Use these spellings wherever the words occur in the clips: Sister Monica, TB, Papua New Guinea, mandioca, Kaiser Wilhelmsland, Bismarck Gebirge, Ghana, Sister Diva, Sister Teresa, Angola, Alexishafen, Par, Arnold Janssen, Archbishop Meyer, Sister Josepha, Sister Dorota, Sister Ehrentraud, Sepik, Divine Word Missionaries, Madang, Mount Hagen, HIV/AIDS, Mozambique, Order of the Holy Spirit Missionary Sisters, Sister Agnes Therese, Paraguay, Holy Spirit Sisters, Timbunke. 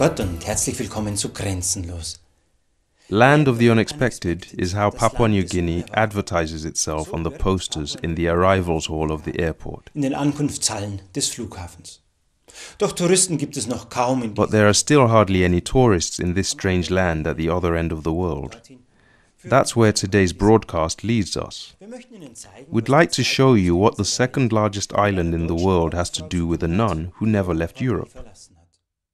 Gott und herzlich willkommen zu Grenzenlos. Land of the Unexpected is how Papua New Guinea advertises itself on the posters in the arrivals hall of the airport. In den Ankunftshallen des Flughafens. Doch Touristen gibt es noch kaum in But there are still hardly any tourists in this strange land at the other end of the world. That's where today's broadcast leads us. We'd like to show you what the second largest island in the world has to do with a nun who never left Europe.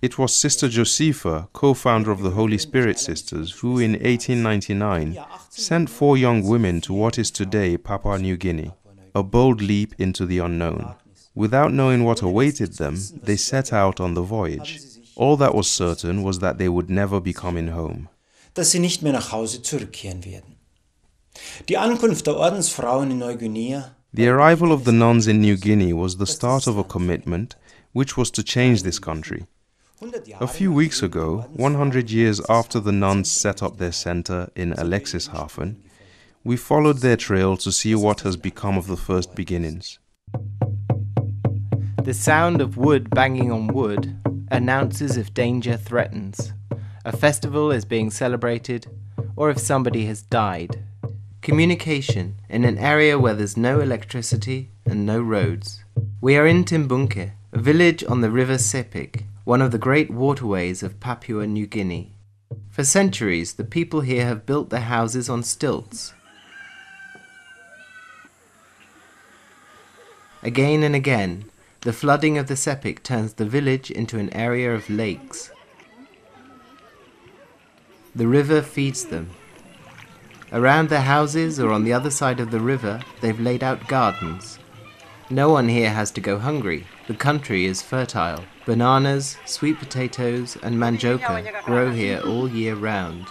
It was Sister Josepha, co-founder of the Holy Spirit Sisters, who in 1899 sent 4 young women to what is today Papua New Guinea, a bold leap into the unknown. Without knowing what awaited them, they set out on the voyage. All that was certain was that they would never be coming home. Dass sie nicht mehr nach Hause zurückkehren werden. Die Ankunft der Ordensfrauen in Neuguinea. The arrival of the nuns in New Guinea was the start of a commitment which was to change this country. A few weeks ago, 100 years after the nuns set up their center in Alexishafen, we followed their trail to see what has become of the first beginnings. The sound of wood banging on wood announces if danger threatens. A festival is being celebrated, or if somebody has died. Communication in an area where there's no electricity and no roads. We are in Timbunke, a village on the river Sepik, one of the great waterways of Papua New Guinea. For centuries, the people here have built their houses on stilts. Again and again, the flooding of the Sepik turns the village into an area of lakes. The river feeds them. Around their houses or on the other side of the river, they've laid out gardens. No one here has to go hungry. The country is fertile. Bananas, sweet potatoes, and mandioca grow here all year round.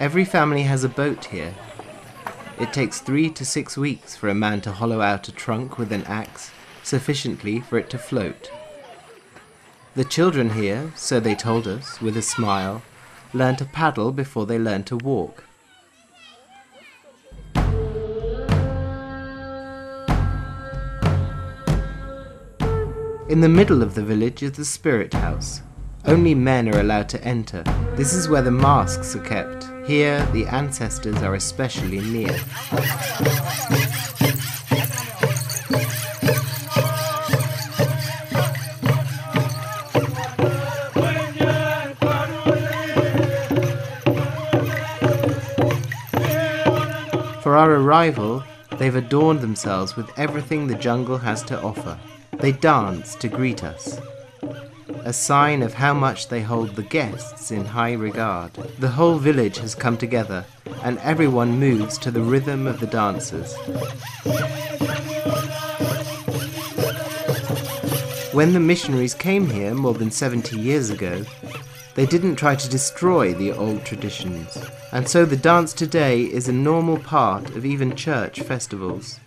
Every family has a boat here. It takes 3 to 6 weeks for a man to hollow out a trunk with an axe, sufficiently for it to float. The children here, so they told us, with a smile, learn to paddle before they learn to walk. In the middle of the village is the spirit house. Only men are allowed to enter. This is where the masks are kept. Here, the ancestors are especially near. For our arrival, they've adorned themselves with everything the jungle has to offer. They dance to greet us, a sign of how much they hold the guests in high regard. The whole village has come together, and everyone moves to the rhythm of the dancers. When the missionaries came here more than 70 years ago, they didn't try to destroy the old traditions, and so the dance today is a normal part of even church festivals.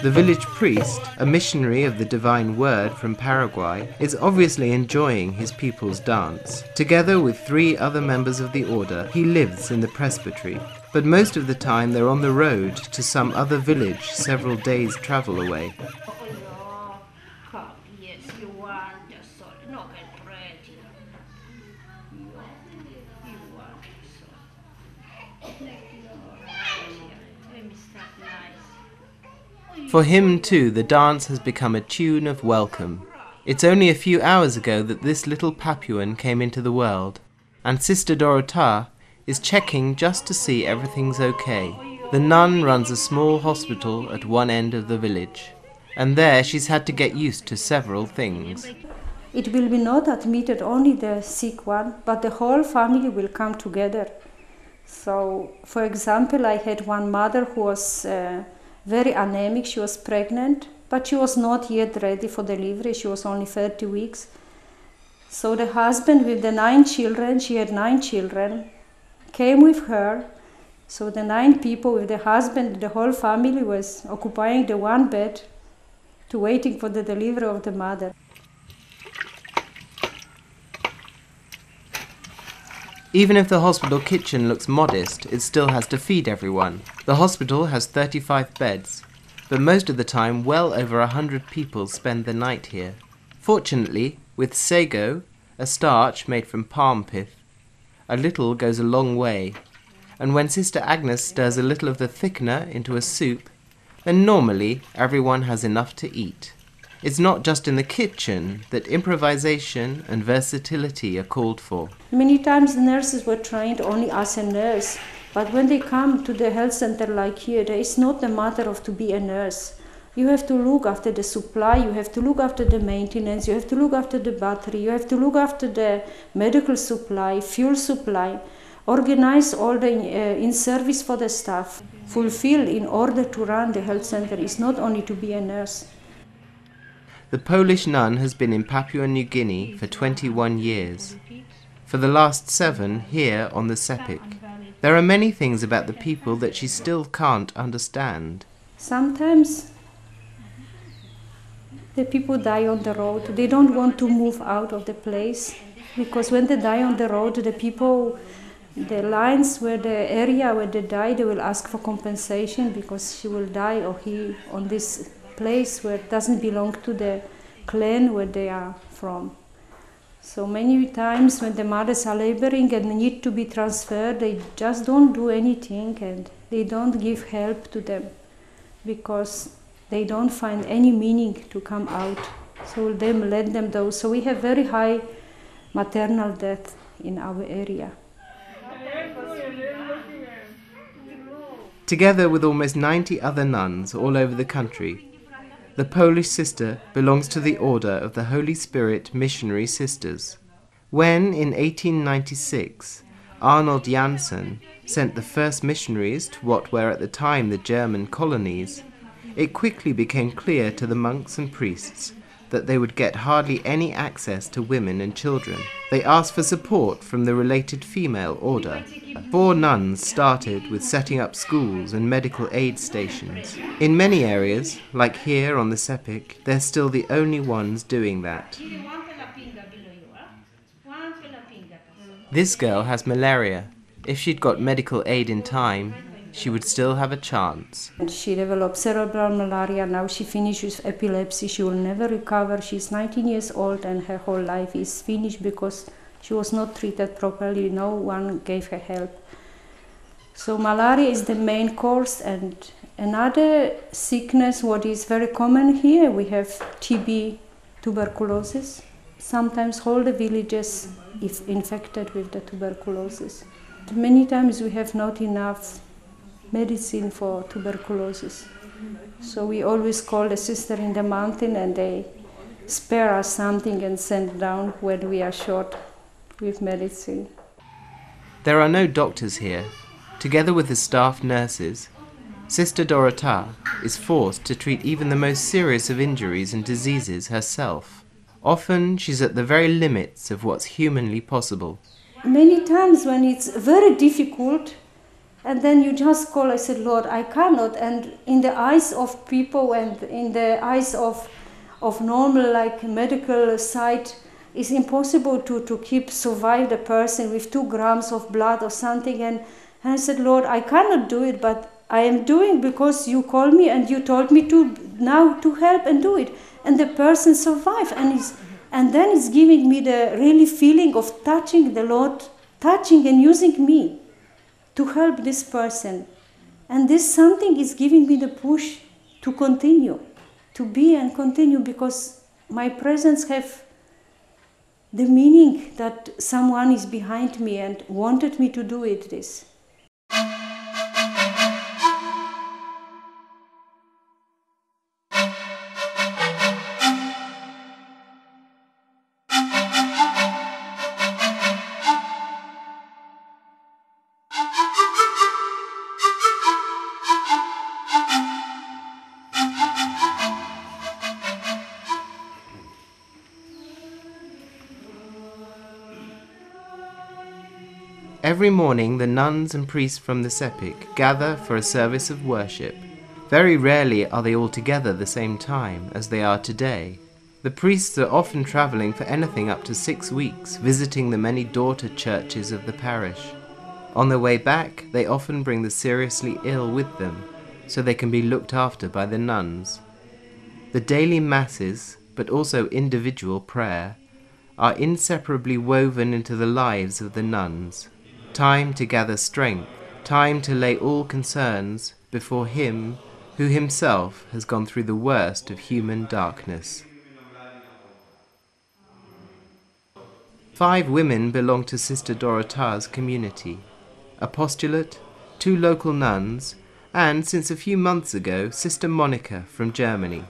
The village priest, a missionary of the Divine Word from Paraguay, is obviously enjoying his people's dance. Together with 3 other members of the order, he lives in the presbytery. But most of the time they're on the road to some other village several days' travel away. For him too, the dance has become a tune of welcome. It's only a few hours ago that this little Papuan came into the world, and Sister Dorota is checking just to see everything's okay. The nun runs a small hospital at one end of the village, and there she's had to get used to several things. It will be not admitted only the sick one, but the whole family will come together. So, for example, I had one mother who was very anemic. She was pregnant, but she was not yet ready for delivery. She was only 30 weeks. So the husband with the 9 children, she had 9 children, came with her, so the 9 people with the husband, the whole family was occupying the one bed to waiting for the delivery of the mother. Even if the hospital kitchen looks modest, it still has to feed everyone. The hospital has 35 beds, but most of the time well over 100 people spend the night here. Fortunately, with sago, a starch made from palm pith, a little goes a long way, and when Sister Agnes stirs a little of the thickener into a soup, then normally everyone has enough to eat. It's not just in the kitchen that improvisation and versatility are called for. Many times the nurses were trained only as a nurse, but when they come to the health center like here, there is not a matter of to be a nurse. You have to look after the supply, you have to look after the maintenance, you have to look after the battery, you have to look after the medical supply, fuel supply, organize all the in-service for the staff. Fulfill in order to run the health center is not only to be a nurse. The Polish nun has been in Papua New Guinea for 21 years, for the last 7 here on the Sepik. There are many things about the people that she still can't understand. Sometimes the people die on the road. They don't want to move out of the place, because when they die on the road, the people, the lines where the area where they die, they will ask for compensation because she will die or he on this place where it doesn't belong to the clan where they are from. So many times when the mothers are laboring and need to be transferred, they just don't do anything and they don't give help to them because they don't find any meaning to come out. So they let them go. So we have very high maternal death in our area. Together with almost 90 other nuns all over the country, the Polish sister belongs to the Order of the Holy Spirit Missionary Sisters. When, in 1896, Arnold Janssen sent the first missionaries to what were at the time the German colonies, it quickly became clear to the monks and priests that they would get hardly any access to women and children. They asked for support from the related female order. 4 nuns started with setting up schools and medical aid stations. In many areas, like here on the Sepik, they're still the only ones doing that. This girl has malaria. If she'd got medical aid in time, she would still have a chance. She developed cerebral malaria, now she finishes epilepsy, she will never recover. She's 19 years old and her whole life is finished because she was not treated properly, no one gave her help. So malaria is the main cause, and another sickness what is very common here, we have TB, tuberculosis. Sometimes whole the villages is infected with the tuberculosis. Many times we have not enough medicine for tuberculosis. So we always call the sister in the mountain and they spare us something and send down when we are short with medicine. There are no doctors here. Together with the staff nurses, Sister Dorota is forced to treat even the most serious of injuries and diseases herself. Often she's at the very limits of what's humanly possible. Many times when it's very difficult, and then you just call, I said, Lord, I cannot. And in the eyes of people and in the eyes of normal, like medical side, it's impossible to survive the person with 2 grams of blood or something. And I said, Lord, I cannot do it, but I am doing because you called me and you told me to now to help and do it. And the person survived. And then it's giving me the really feeling of touching the Lord, touching and using me to help this person. And this something is giving me the push to continue, to be and continue, because my presence have the meaning that someone is behind me and wanted me to do it this. Every morning the nuns and priests from the Sepik gather for a service of worship. Very rarely are they all together the same time as they are today. The The priests are often travelling for anything up to 6 weeks, visiting the many daughter churches of the parish. On their way back, they often bring the seriously ill with them, so they can be looked after by the nuns. The daily masses, but also individual prayer, are inseparably woven into the lives of the nuns. Time to gather strength, time to lay all concerns before Him who Himself has gone through the worst of human darkness. 5 women belong to Sister Dorota's community, a postulate, 2 local nuns, and, since a few months ago, Sister Monica from Germany.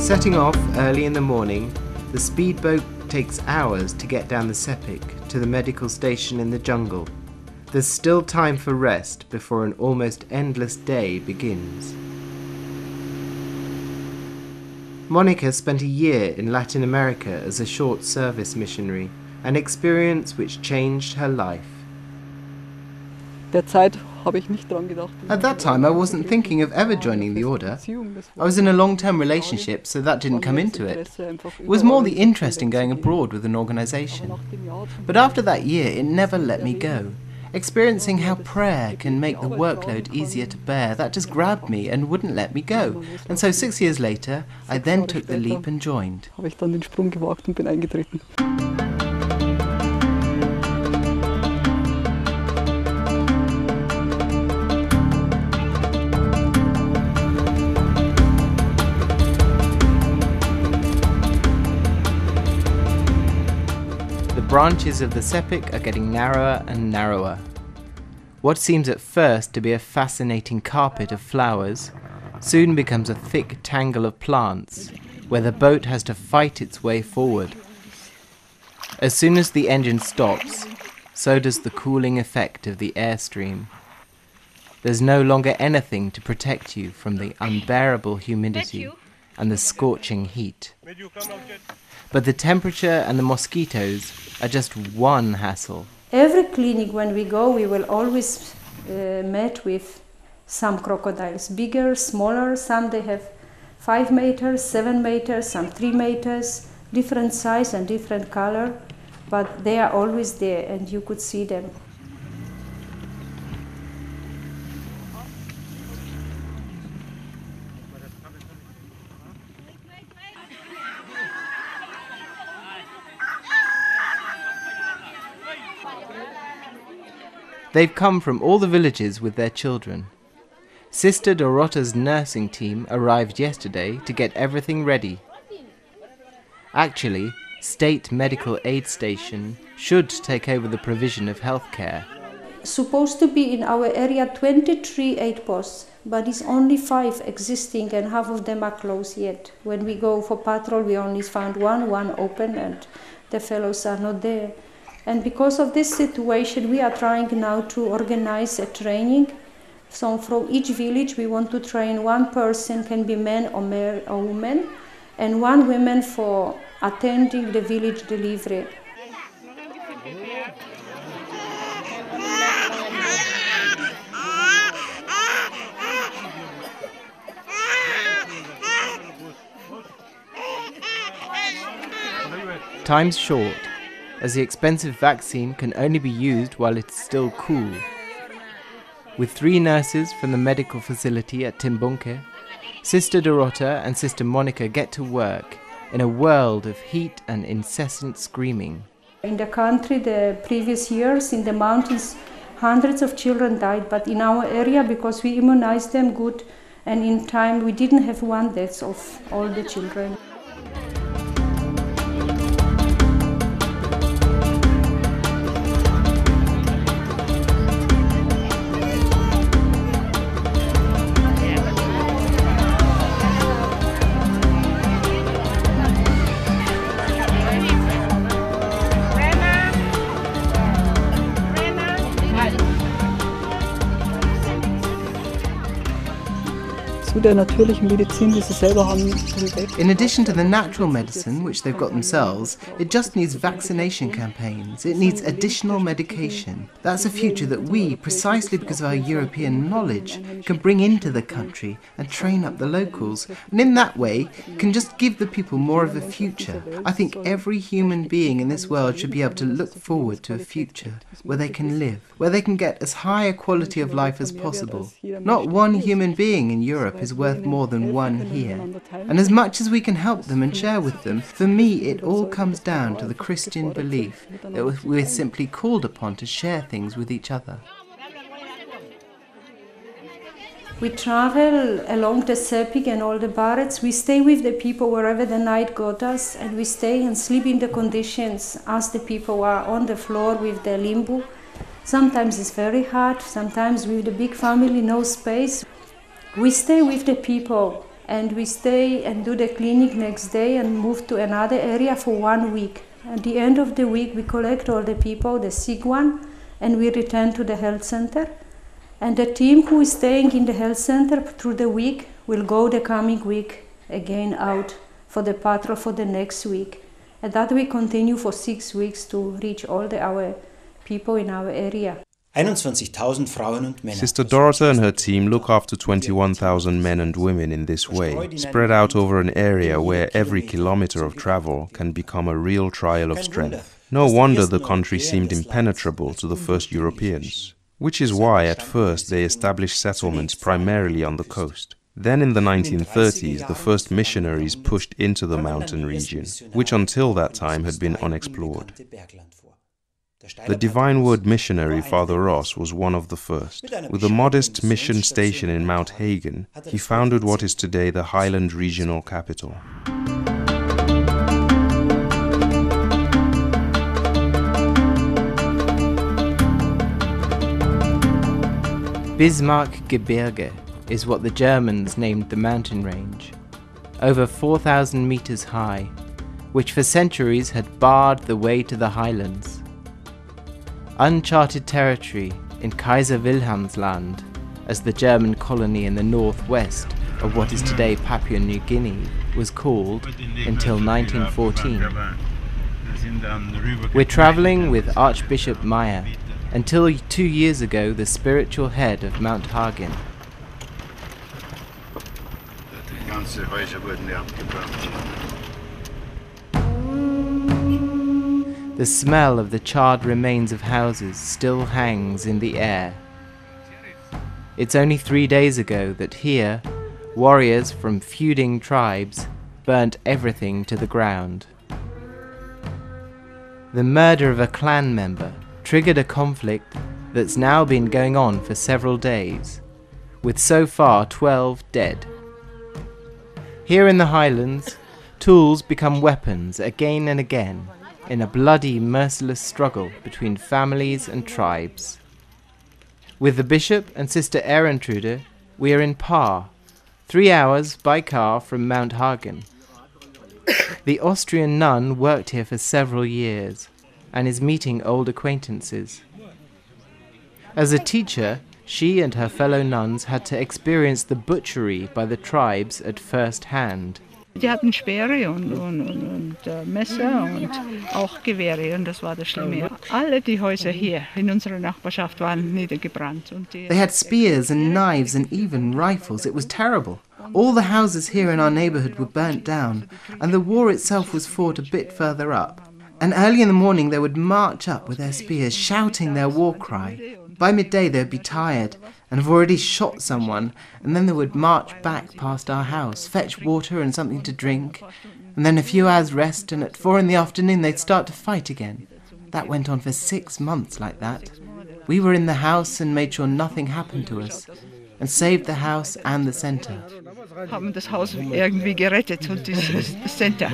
Setting off early in the morning, the speedboat takes hours to get down the Sepik to the medical station in the jungle. There's still time for rest before an almost endless day begins. Monica spent a year in Latin America as a short service missionary, an experience which changed her life. At that time, I wasn't thinking of ever joining the order. I was in a long-term relationship, so that didn't come into it. It was more the interest in going abroad with an organisation. But after that year, it never let me go. Experiencing how prayer can make the workload easier to bear, that just grabbed me and wouldn't let me go. And so 6 years later, I then took the leap and joined. Branches of the Sepik are getting narrower and narrower. What seems at first to be a fascinating carpet of flowers soon becomes a thick tangle of plants where the boat has to fight its way forward. As soon as the engine stops, so does the cooling effect of the airstream. There's no longer anything to protect you from the unbearable humidity and the scorching heat. But the temperature and the mosquitoes are just one hassle. Every clinic when we go, we will always met with some crocodiles, bigger, smaller. Some they have 5 meters, 7 meters, some 3 meters, different size and different color, but they are always there and you could see them. They've come from all the villages with their children. Sister Dorota's nursing team arrived yesterday to get everything ready. Actually, State Medical Aid Station should take over the provision of healthcare. Supposed to be in our area 23 aid posts, but it's only 5 existing and half of them are closed yet. When we go for patrol, we only found one open and the fellows are not there. And because of this situation, we are trying now to organize a training. So from each village, we want to train one person, can be man or male or woman, and one woman for attending the village delivery. Time's short, as the expensive vaccine can only be used while it's still cool. With 3 nurses from the medical facility at Timbunke, Sister Dorota and Sister Monica get to work in a world of heat and incessant screaming. In the country, the previous years, in the mountains, hundreds of children died, but in our area, because we immunized them good, and in time, we didn't have one death of all the children. In addition to the natural medicine, which they've got themselves, it just needs vaccination campaigns. It needs additional medication. That's a future that we, precisely because of our European knowledge, can bring into the country and train up the locals, and in that way can just give the people more of a future. I think every human being in this world should be able to look forward to a future where they can live, where they can get as high a quality of life as possible. Not one human being in Europe is worth more than one here. And as much as we can help them and share with them, for me it all comes down to the Christian belief that we're simply called upon to share things with each other. We travel along the Sepik and all the barracks. We stay with the people wherever the night got us, and we stay and sleep in the conditions as the people are on the floor with the limbo. Sometimes it's very hard, sometimes with the big family, no space. We stay with the people, and we stay and do the clinic next day and move to another area for 1 week. At the end of the week, we collect all the people, the sick one, and we return to the health center. And the team who is staying in the health center through the week will go the coming week again out for the patrol for the next week. And that we continue for 6 weeks to reach all our people in our area. Sister Dorota and her team look after 21,000 men and women in this way, spread out over an area where every kilometer of travel can become a real trial of strength. No wonder the country seemed impenetrable to the first Europeans. Which is why at first they established settlements primarily on the coast. Then in the 1930s, the first missionaries pushed into the mountain region, which until that time had been unexplored. The Divine Word missionary, Father Ross, was one of the first. With a modest mission station in Mount Hagen, he founded what is today the Highland Regional Capital. Bismarck Gebirge is what the Germans named the mountain range, over 4,000 meters high, which for centuries had barred the way to the highlands. Uncharted territory in Kaiser Wilhelmsland, as the German colony in the northwest of what is today Papua New Guinea was called until 1914. We're traveling with Archbishop Meyer, until 2 years ago the spiritual head of Mount Hagen. The smell of the charred remains of houses still hangs in the air. It's only 3 days ago that here, warriors from feuding tribes burnt everything to the ground. The murder of a clan member triggered a conflict that's now been going on for several days, with so far 12 dead. Here in the highlands, tools become weapons again and again in a bloody, merciless struggle between families and tribes. With the Bishop and Sister Ehrentraud, we are in Par, 3 hours by car from Mount Hagen. The Austrian nun worked here for several years and is meeting old acquaintances. As a teacher, she and her fellow nuns had to experience the butchery by the tribes at first hand. They had Speere und Messer und auch Gewehre, und das war das Schlimme. Alle die Häuser hier in unserer Nachbarschaft waren niedergebrannt. They had spears and knives and even rifles. It was terrible. All the houses here in our neighborhood were burnt down, and the war itself was fought a bit further up. And early in the morning they would march up with their spears, shouting their war cry. By midday they would be tired and have already shot someone, and then they would march back past our house, fetch water and something to drink, and then a few hours rest, and at 4 in the afternoon they'd start to fight again. That went on for 6 months like that. We were in the house and made sure nothing happened to us, and saved the house and the centre. Haben das Haus irgendwie gerettet und das Center.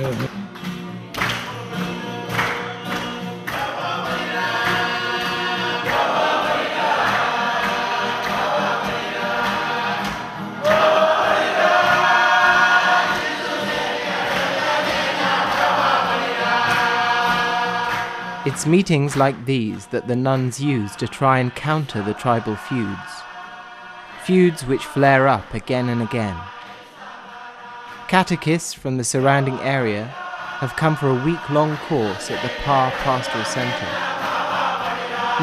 It's meetings like these that the nuns use to try and counter the tribal feuds. Feuds which flare up again and again, Catechists from the surrounding area have come for a week-long course at the Par Pastoral Centre.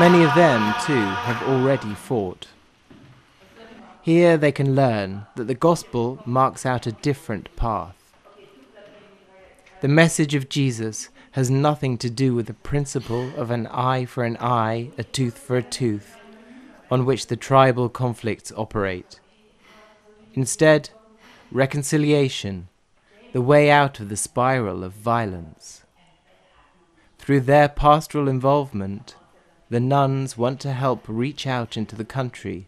Many of them, too, have already fought. Here they can learn that the Gospel marks out a different path. The message of Jesus has nothing to do with the principle of an eye for an eye, a tooth for a tooth, on which the tribal conflicts operate. Instead, reconciliation, the way out of the spiral of violence. Through their pastoral involvement, the nuns want to help reach out into the country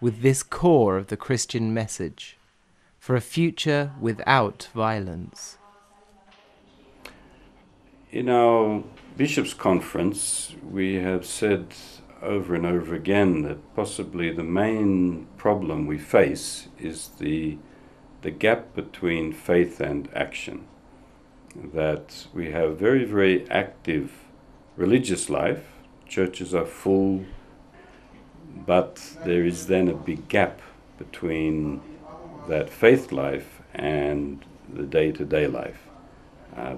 with this core of the Christian message, for a future without violence. In our Bishops' Conference, we have said over and over again that possibly the main problem we face is the gap between faith and action. That we have very, very active religious life, churches are full, but there is then a big gap between that faith life and the day-to-day life,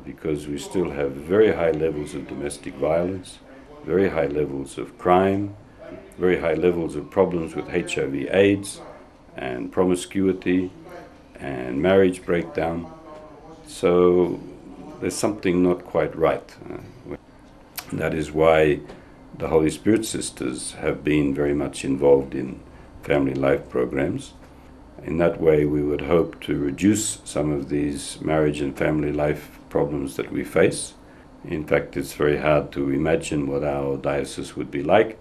because we still have very high levels of domestic violence, very high levels of crime, very high levels of problems with HIV/AIDS and promiscuity and marriage breakdown. So there's something not quite right. That is why the Holy Spirit Sisters have been very much involved in family life programs. In that way, we would hope to reduce some of these marriage and family life problems that we face. In fact, it's very hard to imagine what our diocese would be like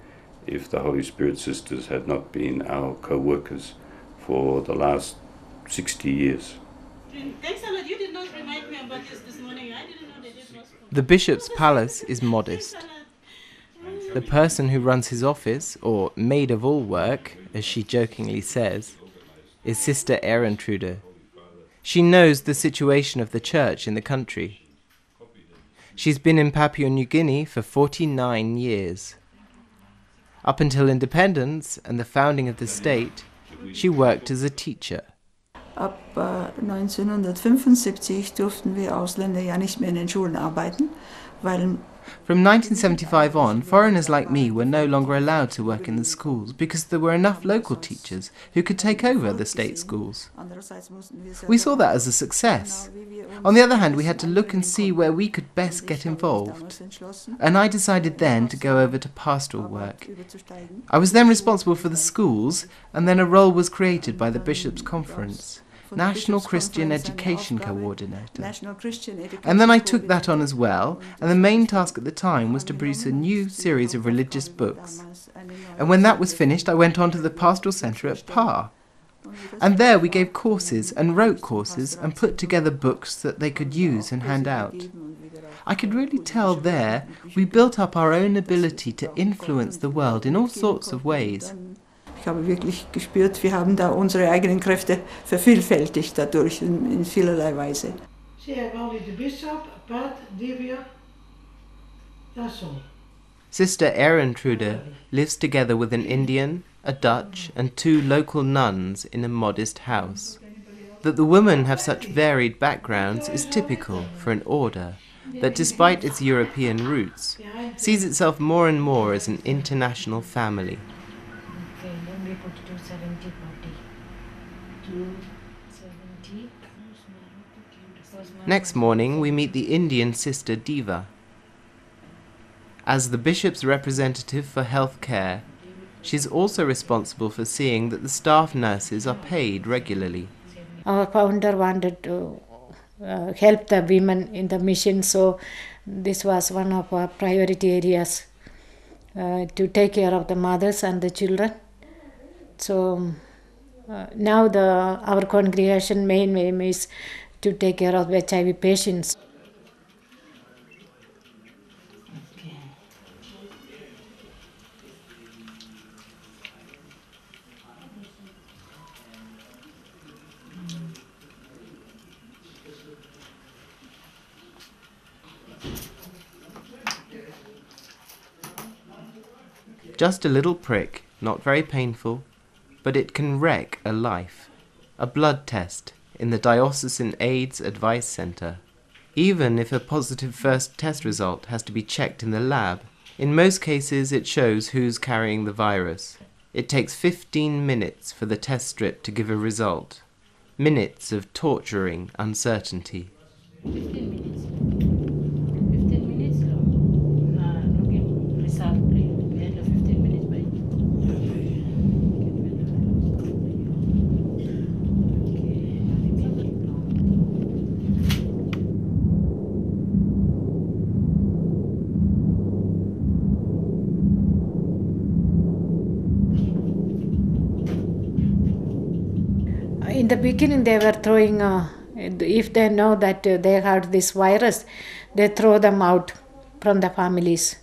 if the Holy Spirit Sisters had not been our co-workers for the last 60 years. Thanks a lot. You did not remind me about this this morning. I didn't know that it was... The Bishop's Palace is modest. The person who runs his office, or maid of all work, as she jokingly says, is Sister Ehrentraud. She knows the situation of the church in the country. She's been in Papua New Guinea for 49 years. Up until independence and the founding of the state, she worked as a teacher. Ab 1975 durften wir Ausländer ja nicht mehr in den Schulen arbeiten, weil... From 1975 on, foreigners like me were no longer allowed to work in the schools because there were enough local teachers who could take over the state schools. We saw that as a success. On the other hand, we had to look and see where we could best get involved. And I decided then to go over to pastoral work. I was then responsible for the schools, and then a role was created by the Bishops' Conference. National Christian Education Coordinator. And then I took that on as well, and the main task at the time was to produce a new series of religious books. And when that was finished, I went on to the Pastoral Centre at Par. And there we gave courses and wrote courses and put together books that they could use and hand out. I could really tell there we built up our own ability to influence the world in all sorts of ways. Ich habe wirklich gespürt, wir haben da unsere eigenen Kräfte vervielfältigt dadurch in vielerlei Weise. Sister Ehrentraud lives together with an Indian, a Dutch and two local nuns in a modest house. That the women have such varied backgrounds is typical for an order that, despite its European roots, sees itself more and more as an international family. Next morning we meet the Indian Sister Diva. As the Bishop's representative for health care, she's also responsible for seeing that the staff nurses are paid regularly. Our founder wanted to help the women in the mission, so this was one of our priority areas, to take care of the mothers and the children. So now our congregation main aim is to take care of HIV patients. Okay. Just a little prick, not very painful, but it can wreck a life. A blood test in the Diocesan AIDS Advice Center. Even if a positive first test result has to be checked in the lab, in most cases it shows who's carrying the virus. It takes 15 minutes for the test strip to give a result. Minutes of torturing uncertainty. 15 minutes. 15 minutes? Result, please. 15 minutes, In the beginning, they were throwing, if they know that they have this virus, they throw them out from the families.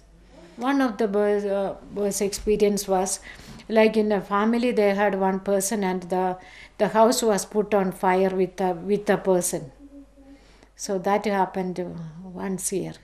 One of the worst experience was, like in a family, they had one person and the house was put on fire with a person. So that happened once here.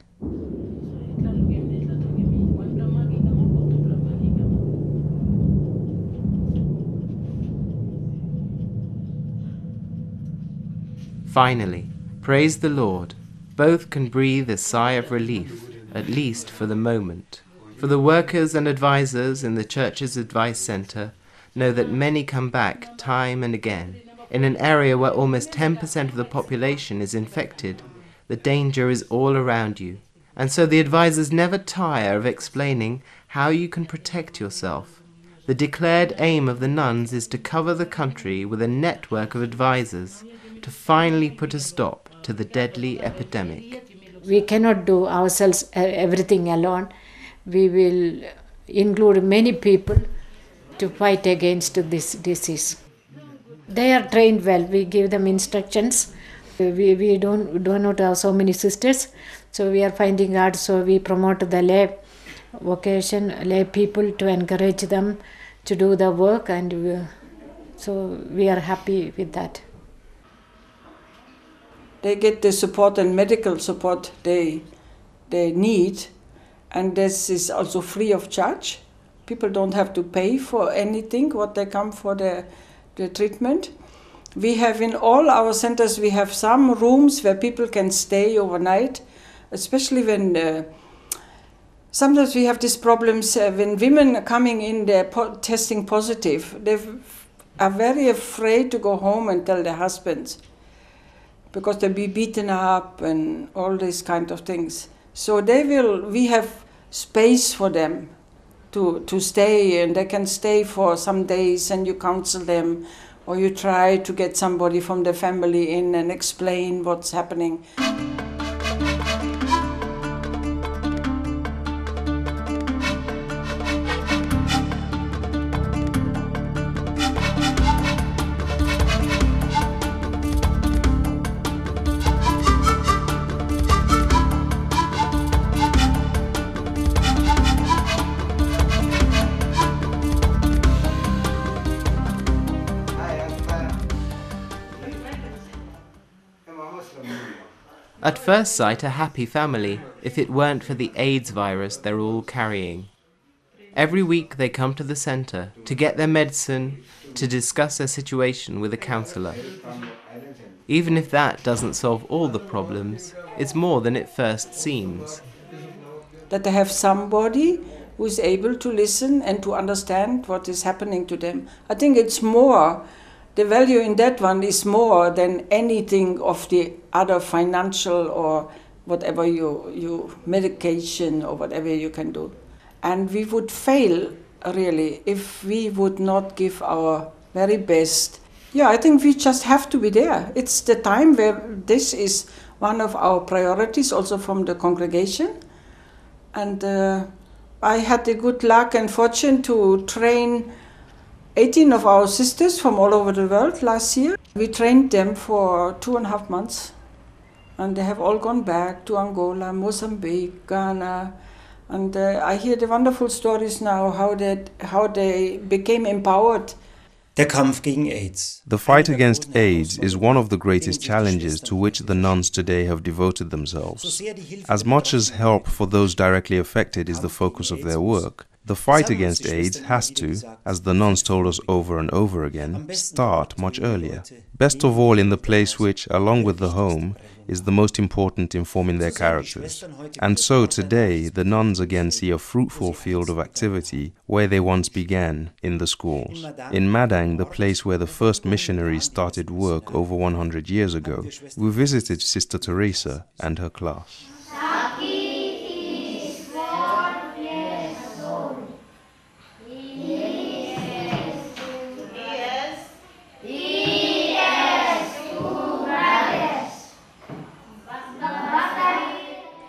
Finally, praise the Lord, both can breathe a sigh of relief, at least for the moment. For the workers and advisors in the Church's Advice Centre know that many come back time and again. In an area where almost 10% of the population is infected, the danger is all around you. And so the advisors never tire of explaining how you can protect yourself. The declared aim of the nuns is to cover the country with a network of advisors, to finally put a stop to the deadly epidemic. We cannot do ourselves everything alone. We will include many people to fight against this disease. They are trained well. We give them instructions. We do not have so many sisters, so we are finding out, so we promote the lay vocation, lay people to encourage them to do the work, and so we are happy with that. They get the support and medical support they need, and this is also free of charge. People don't have to pay for anything what they come for the treatment. We have in all our centers, we have some rooms where people can stay overnight, especially when sometimes we have these problems when women are coming in, they're testing positive. They are very afraid to go home and tell their husbands, because they'll be beaten up and all these kind of things. So they will, we have space for them to stay, and they can stay for some days, and you counsel them, or you try to get somebody from the family in and explain what's happening. At first sight, a happy family, if it weren't for the AIDS virus they're all carrying. Every week they come to the centre to get their medicine, to discuss their situation with a counsellor. Even if that doesn't solve all the problems, it's more than it first seems. That they have somebody who is able to listen and to understand what is happening to them. I think it's more. The value in that one is more than anything of the other financial or whatever you medication or whatever you can do. And we would fail, really, if we would not give our very best. Yeah, I think we just have to be there. It's the time where this is one of our priorities, also from the congregation. And I had the good luck and fortune to train 18 of our sisters from all over the world last year. We trained them for 2.5 months, and they have all gone back to Angola, Mozambique, Ghana, and I hear the wonderful stories now how they became empowered. The fight against AIDS is one of the greatest challenges to which the nuns today have devoted themselves. As much as help for those directly affected is the focus of their work, The fight against AIDS has to, as the nuns told us over and over again, start much earlier. Best of all in the place which, along with the home, is the most important in forming their characters. And so today, the nuns again see a fruitful field of activity where they once began, in the schools. In Madang, the place where the first missionaries started work over 100 years ago, we visited Sister Teresa and her class.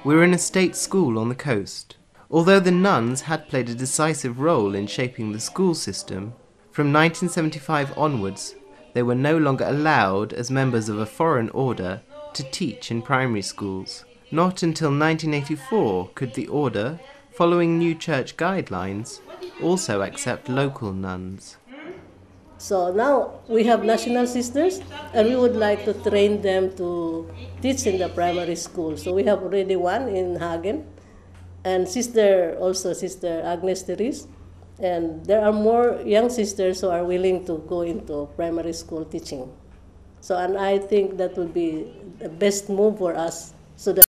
We were in a state school on the coast. Although the nuns had played a decisive role in shaping the school system, from 1975 onwards they were no longer allowed, as members of a foreign order, to teach in primary schools. Not until 1984 could the order, following new church guidelines, also accept local nuns. So now we have national sisters, and we would like to train them to teach in the primary school. So we have already one in Hagen, and Sister Agnes Therese. And there are more young sisters who are willing to go into primary school teaching. So, and I think that would be the best move for us, so that